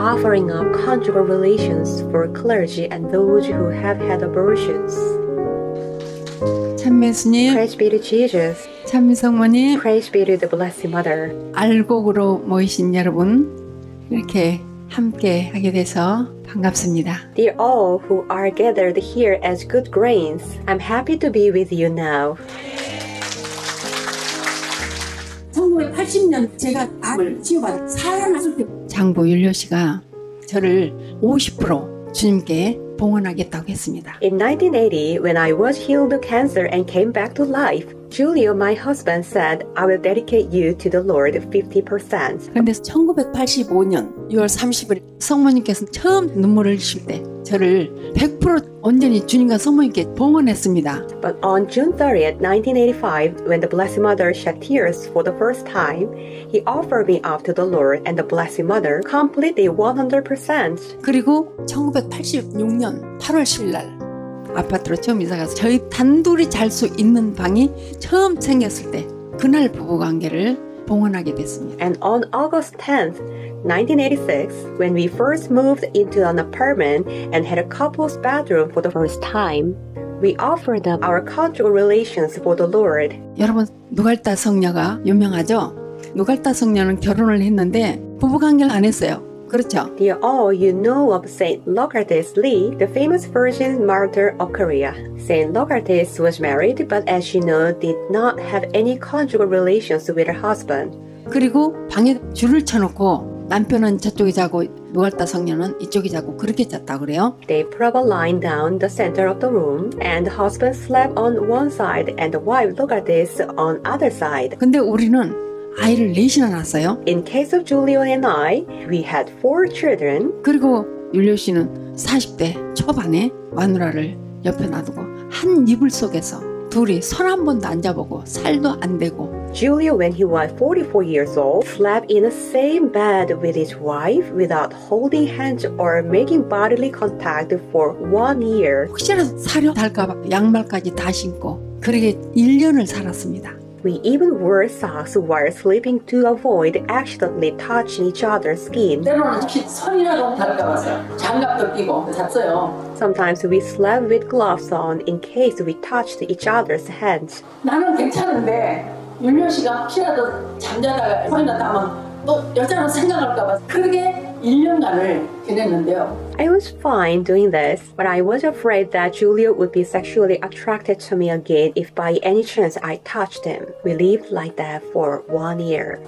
offering up conjugal relations for clergy and those who have had abortions. 찬미 예수님, Praise be to Jesus. 찬미 성모님, Praise be to the Blessed Mother. 알곡으로 모이신 여러분, 이렇게 함께 하게 돼서 반갑습니다. Dear all who are gathered here as good grains, I'm happy to be with you now. 1980년 제가 암을 치유받아 살아났을 때 장부 율료 씨가 저를 50% 주님께 봉헌하겠다고 했습니다. In 1980, when I was healed of cancer and came back to life, Julio, my husband, said, I will dedicate you to the Lord 50%. 그런데 1985년 6월 30일 성모님께서 처음 눈물을 주실 때 저를 100% 온전히 주님과 성모님께 봉헌했습니다. But on June 30, 1985, when the Blessed Mother shed tears for the first time, he offered me up to the Lord and the Blessed Mother completely 100%. 그리고 1986년 8월 10일 날 아파트로 처음 이사가서 저희 단둘이 잘 수 있는 방이 처음 생겼을 때 그날 부부관계를 봉헌하게 됐습니다. And on August 10th, 1986, when we first moved into an apartment and had a couple's bedroom for the first time, we offered up our conjugal relations for the Lord. 여러분, 누갈다 성녀가 유명하죠? 누갈다 성녀는 결혼을 했는데 부부관계를 안 했어요. 그렇죠? Dear all, you know of Saint Lochartes Lee, the famous virgin martyr of Korea. Saint Lochartes was married, but as you know, did not have any conjugal relations with her husband. 그리고 방에 줄을 쳐놓고 남편은 저쪽에 자고 누갈다 성녀는 이쪽에 자고 그렇게 잤다 그래요? They put a line down the center of the room, and the husband slept on one side, and the wife Lochartes on other side. 근데 우리는 아이를 넷이나 낳았어요. In case of Julio and I, we had 4 children. 그리고 율료 씨는 40대 초반에 마누라를 옆에 놔두고 한 이불 속에서 둘이 손 한 번도 안 잡아보고 살도 안 대고. Julio, when he was 44 years old, slept in the same bed with his wife without holding hands or making bodily contact for 1 year. 혹시라도 사려 달까봐 양말까지 다 신고 그렇게 1년을 살았습니다. We even wore socks while sleeping to avoid accidentally touching each other's skin. Sometimes we slept with gloves on in case we touched each other's hands. I was fine doing this, but I was afraid that Julio would be sexually attracted to me again if by any chance I touched him. We lived like that for 1 year.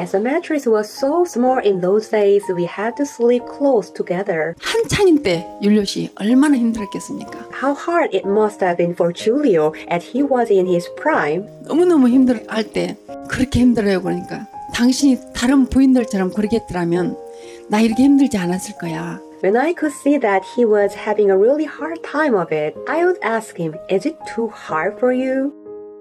As the mattress was so small in those days, we had to sleep close together. 한창인 때 율료 씨 얼마나 힘들었겠습니까? How hard it must have been for Julio as he was in his prime. 너무너무 힘들할 때 그렇게 힘들어요. 그러니까 당신이 다른 부인들처럼 그렇게 했더라면 나 이렇게 힘들지 않았을 거야. When I could see that he was having a really hard time of it, I would ask him, is it too hard for you?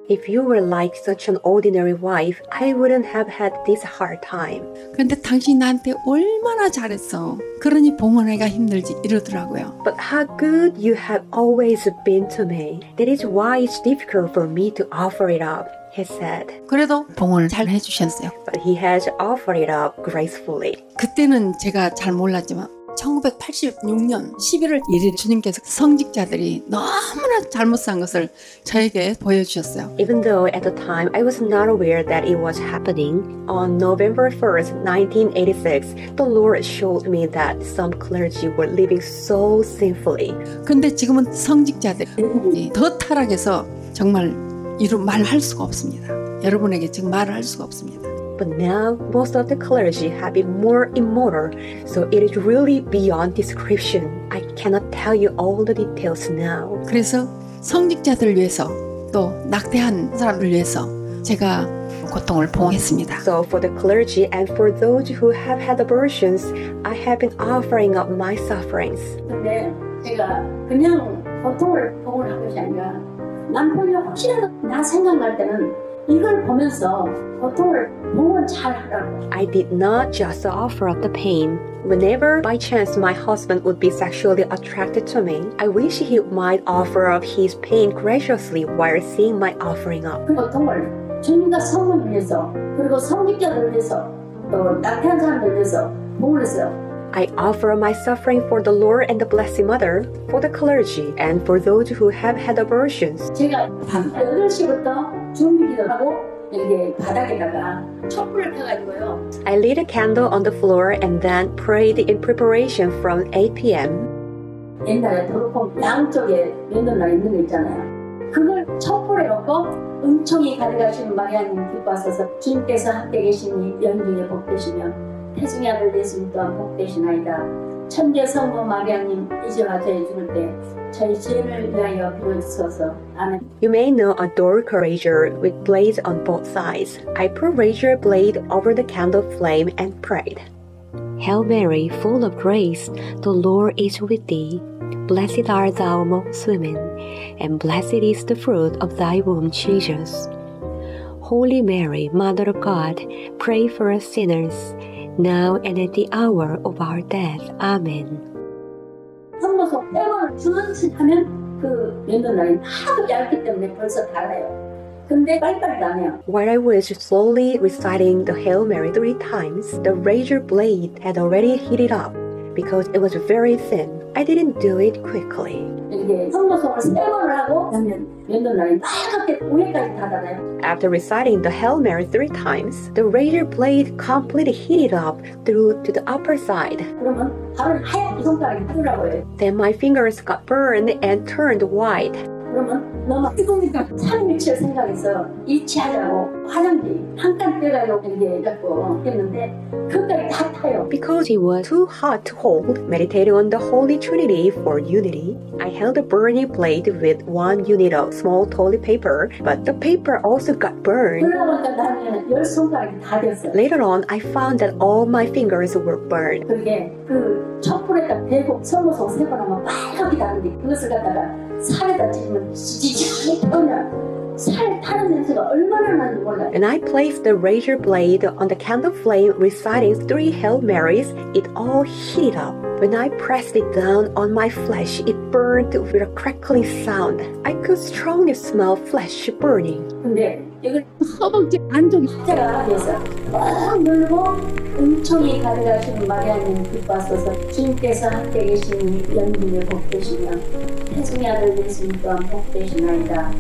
If you were like such an ordinary wife, I wouldn't have had this hard time. 근데 당신이 나한테 얼마나 잘했어. 그러니 봉헌하기가 힘들지 이러더라고요. But how good you have always been to me. That is why it's difficult for me to offer it up, he said. 그래도 봉헌을 잘 해주셨어요. But he has offered it up gracefully. 그때는 제가 잘 몰랐지만 1986년 11월 1일 주님께서 성직자들이 너무나 잘못 산 것을 저에게 보여주셨어요. Even though at the time I was not aware that it was happening, on November 1st, 1986, the Lord showed me that some clergy were living so sinfully. 근데 지금은 성직자들이 더 타락해서 정말 이루 말할 수가 없습니다. 여러분에게 지금 말을 할 수가 없습니다. But now, most of the clergy have been more immoral, so it is really beyond description. I cannot tell you all the details now. 그래서 성직자들을 위해서 또 낙태한 사람들을 위해서 제가 고통을 봉헌했습니다. So for the clergy and for those who have had abortions, I have been offering up my sufferings. 근데 제가 그냥 고통을 봉헌한 것이 아니라 남편이 혹시라도 나 생각날 때는 이걸 보면서 고통을 봉헌 잘 하라고. I did not just offer up the pain. Whenever by chance my husband would be sexually attracted to me, I wish he might offer up his pain graciously while seeing my offering up. 그 고통을 주님과 성을 위해서 그리고 성직자들을 위해서 또 낙태한 사람들을 위해서 몸을 했어요. I offer my suffering for the Lord and the Blessed Mother, for the clergy, and for those who have had abortions. 제가 밤 8시부터 준비 기도하고 이렇게 바닥에다가 촛불을 켜가지고요. I lit a candle on the floor and then prayed in preparation from 8 p.m. 옛날에 도로코 양쪽에 면도날이 있는 거 있잖아요. 그걸 촛불에 놓고 은총이 가득하신 마리아님 기뻐하소서 주님께서 함께 계시니 연중에 복되시며 태중의 아들 예수님 또한 복되시나이다. 천대 성모 마리아님 이제와 저희 죽을 때 저희 죄인을 위하여 빌어주소서. 아멘. You may know a door brazier with blades on both sides. I put brazier blade over the candle flame and prayed. Hail Mary, full of grace, the Lord is with thee. Blessed art thou amongst women, and blessed is the fruit of thy womb, Jesus. Holy Mary, Mother of God, pray for us sinners. Now and at the hour of our death. Amen. 성모소 빼고는 주문씩 하면 그 면도날이 하도 얇기 때문에 벌써 달아요. 근데 빨빨 나네요. While I was slowly reciting the Hail Mary 3 times, the razor blade had already heated up because it was very thin. I didn't do it quickly. After reciting the Hail Mary 3 times, the razor blade completely heated up through to the upper side. Then my fingers got burned and turned white. Because it was too hot to hold, meditating on the Holy Trinity for unity, I held the burning plate with 1 unit of small toilet paper, but the paper also got burned. Later on, I found that all my fingers were burned. And I placed the razor blade on the candle flame, reciting 3 Hail Marys. It all heated up. When I pressed it down on my flesh, it burned with a crackling sound. I could strongly smell flesh burning. 이걸 허벅지 안쪽이 십자가 돼서 꽉 눌고 은총이 가득하신 마리아님 기뻐하소서 주님께서 함께 계시니 연민에 복되시며 태중의 아들 예수님 또한 복되시나이다.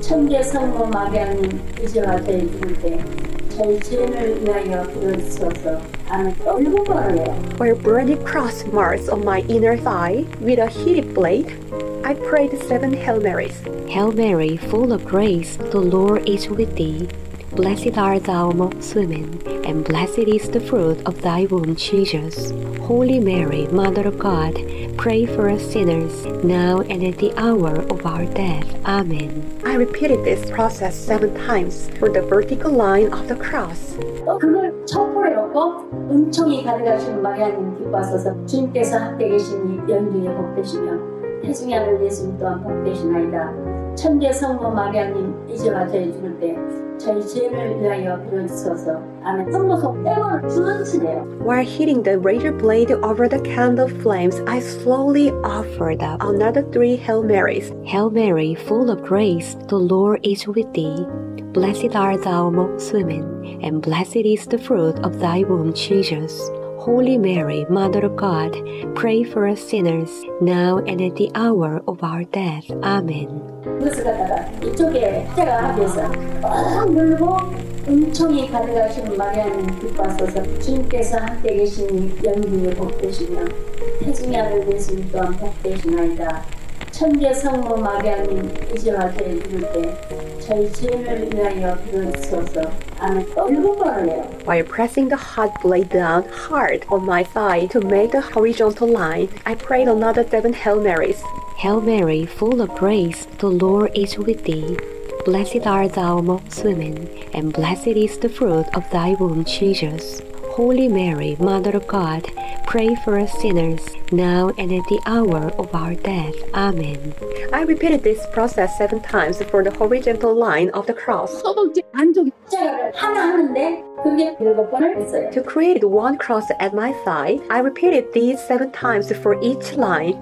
천대 성모 마리아님 이제와 저희 죽을 때 저희 죄인을 위하여 빌어주소서. 아멘. 일곱 번을 해요. Where burning cross marks on my inner thigh with a heated blade, I prayed 7 Hail Marys. Hail Mary, full of grace, the Lord is with thee. Blessed art thou amongst women, and blessed is the fruit of thy womb, Jesus. Holy Mary, Mother of God, pray for us sinners, now and at the hour of our death. Amen. I repeated this process 7 times for the vertical line of the cross. 그걸 촛불에 놓고 은총이 가득하신 마리아님 기뻐하소서 주님께서 함께 계시니 연중에 복되시며 태중의 아들 예수님 또한 복되시나이다. 천대 성모 마리아님 이제와 저희 죽을 때 저희 죄를 위하여 빌어주소서. 아멘. 성모소 빼고는 주문치네요. While hitting the razor blade over the candle flames, I slowly offered up another 3 Hail Marys. Hail Mary, full of grace, the Lord is with thee. Blessed art thou amongst women, and blessed is the fruit of thy womb, Jesus. Holy Mary, Mother of God, pray for us sinners, now and at the hour of our death. Amen. 그것을 갖다가 이쪽에 십자가 앞에서 꽉 눌고 은총이 가득하신 마리아님 기뻐하소서 주님께서 함께 계시니 연민에 복되시며 태중의 아들 예수님 또한 복되시나이다. 천대 성모 마리아님 이제와 저희 죽을 때 저희 죄인을 위하여 빌어주소서. 아멘. 일곱 번을 해요. By pressing the hot blade down hard on my thigh to make a horizontal line, I prayed another 7 Hail Marys. Hail Mary, full of grace, the Lord is with thee. Blessed art thou amongst women, and blessed is the fruit of thy womb, Jesus. Holy Mary, Mother of God, pray for us sinners, now and at the hour of our death. Amen. I repeated this process 7 times for the horizontal line of the cross. To create 1 cross at my thigh, I repeated these 7 times for each line.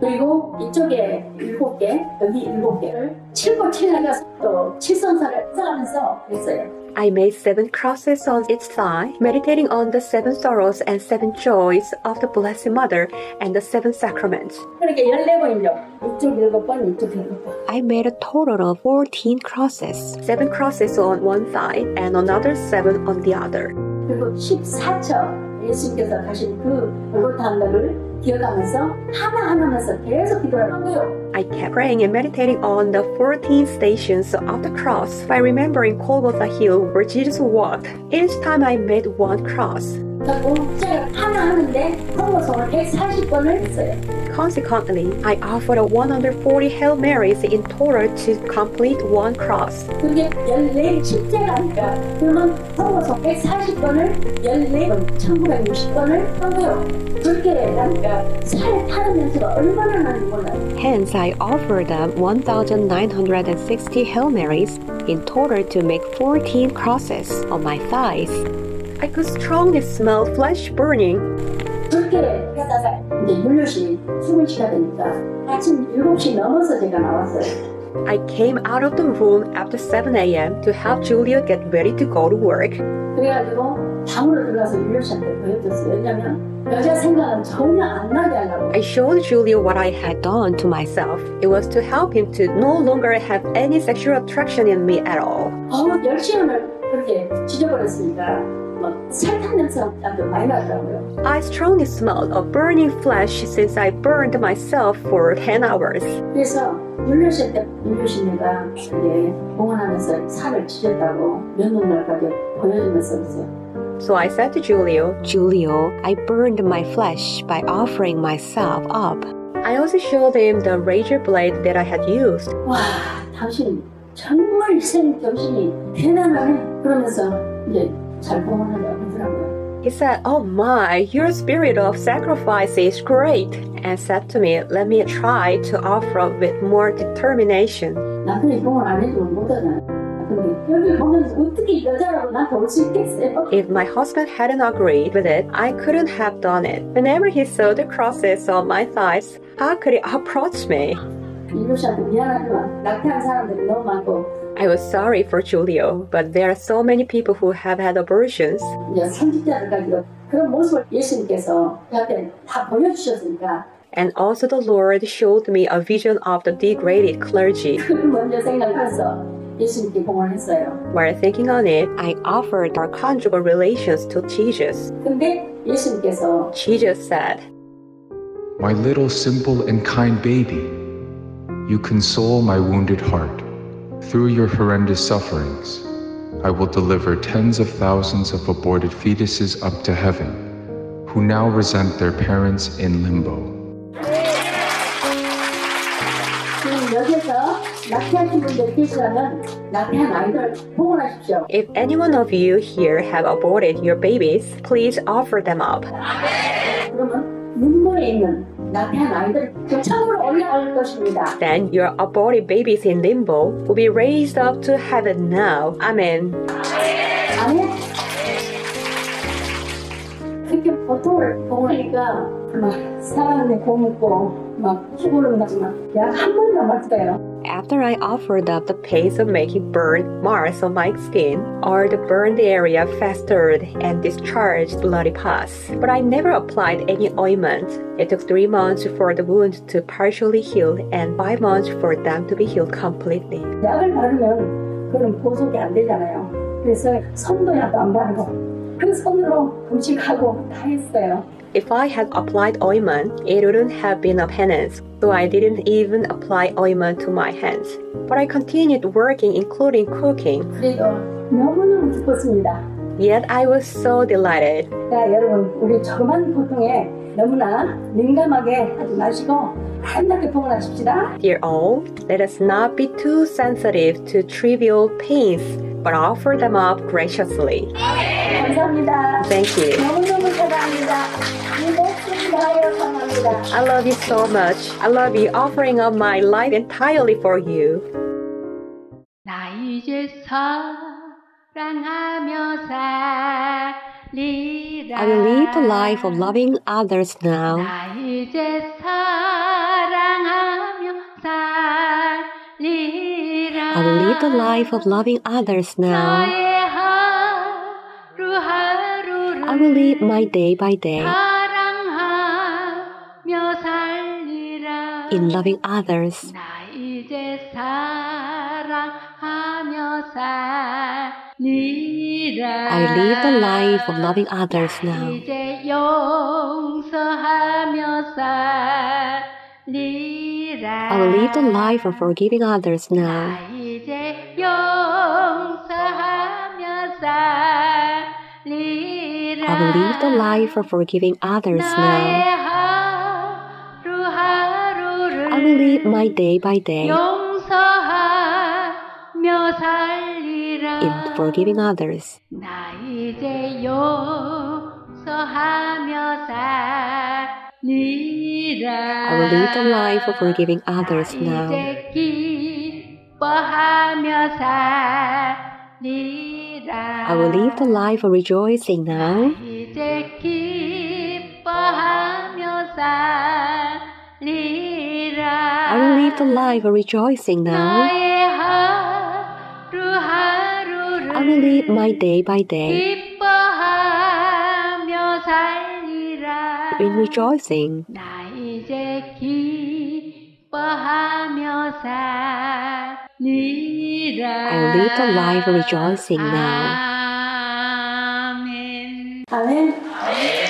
I made 7 crosses on its thigh, meditating on the 7 sorrows and 7 joys of the Blessed Mother and the 7 sacraments. I made a total of 14 crosses, 7 crosses on one thigh and another 7 on the other. 그리고 14절 예수님께서 가신 그 오롯 단어를 기억하면서 하나하나면서 계속 기도를 하는 거예요. I kept praying and meditating on the 14 stations of the cross by remembering Golgotha Hill where Jesus walked. Each time I made one cross. 제가 하나 하는데 성모송을 140번을 했어요. Consequently, I offered 140 Hail Marys in total to complete one cross. 그게 14 십자가니까 그러면 성모송 140번을 14번, 1960번을 하고요. Hence, I offered them 1,960 Hail Marys in total to make 14 crosses on my thighs. I could strongly smell flesh burning. I came out of the room after 7 a.m. to help Julio get ready to go to work. I showed Julio what I had done to myself. It was to help him to no longer have any sexual attraction in me at all. I strongly smelled of burning flesh since I burned myself for 10 hours. So I said to Julio, Julio, I burned my flesh by offering myself up. I also showed him the razor blade that I had used. 와, 당신 정말 생 정신이 대단하네. 그러면서 이제 잘 보관하라고 하더라고요. He said, "Oh my, your spirit of sacrifice is great," and said to me, "Let me try to offer up with more determination." 나도 이걸 안 해도 못하잖아. If my husband hadn't agreed with it, I couldn't have done it. Whenever he saw the crosses on my thighs, how could he approach me? I was sorry for Julio, but there are so many people who have had abortions. And also the Lord showed me a vision of the degraded clergy. While thinking on it, I offered our conjugal relations to Jesus. Jesus said, "My little simple and kind baby, you console my wounded heart. Through your horrendous sufferings, I will deliver tens of thousands of aborted fetuses up to heaven, who now resent their parents in limbo." If any one of you here have aborted your babies, please offer them up. Then your aborted babies in limbo will be raised up to heaven now. Amen. After I offered up the pains of making burn marks on my skin, or the burned area festered and discharged bloody pus, but I never applied any ointment. It took 3 months for the wound to partially heal and 5 months for them to be healed completely. If I had applied ointment, it wouldn't have been a penance, so I didn't even apply ointment to my hands. But I continued working, including cooking. Yet I was so delighted. Dear all, let us not be too sensitive to trivial pains, but offer them up graciously. Thank you. I love you so much. I love you, offering up my life entirely for you. 나 이제 사랑하며 살리라. I will live the life of loving others now. 나 이제 사랑하며 살리라. I will live the life of loving others now. I will live my day by day in loving others. I live the life of loving others now. I will live the life of forgiving others now. I will live the life of forgiving others now. I will live my day by day in forgiving others. I will live the life of forgiving others now. I will live the life of rejoicing now. I will live the life of rejoicing now. I will live my day by day in rejoicing. I will live the life of rejoicing now. Amen. Amen.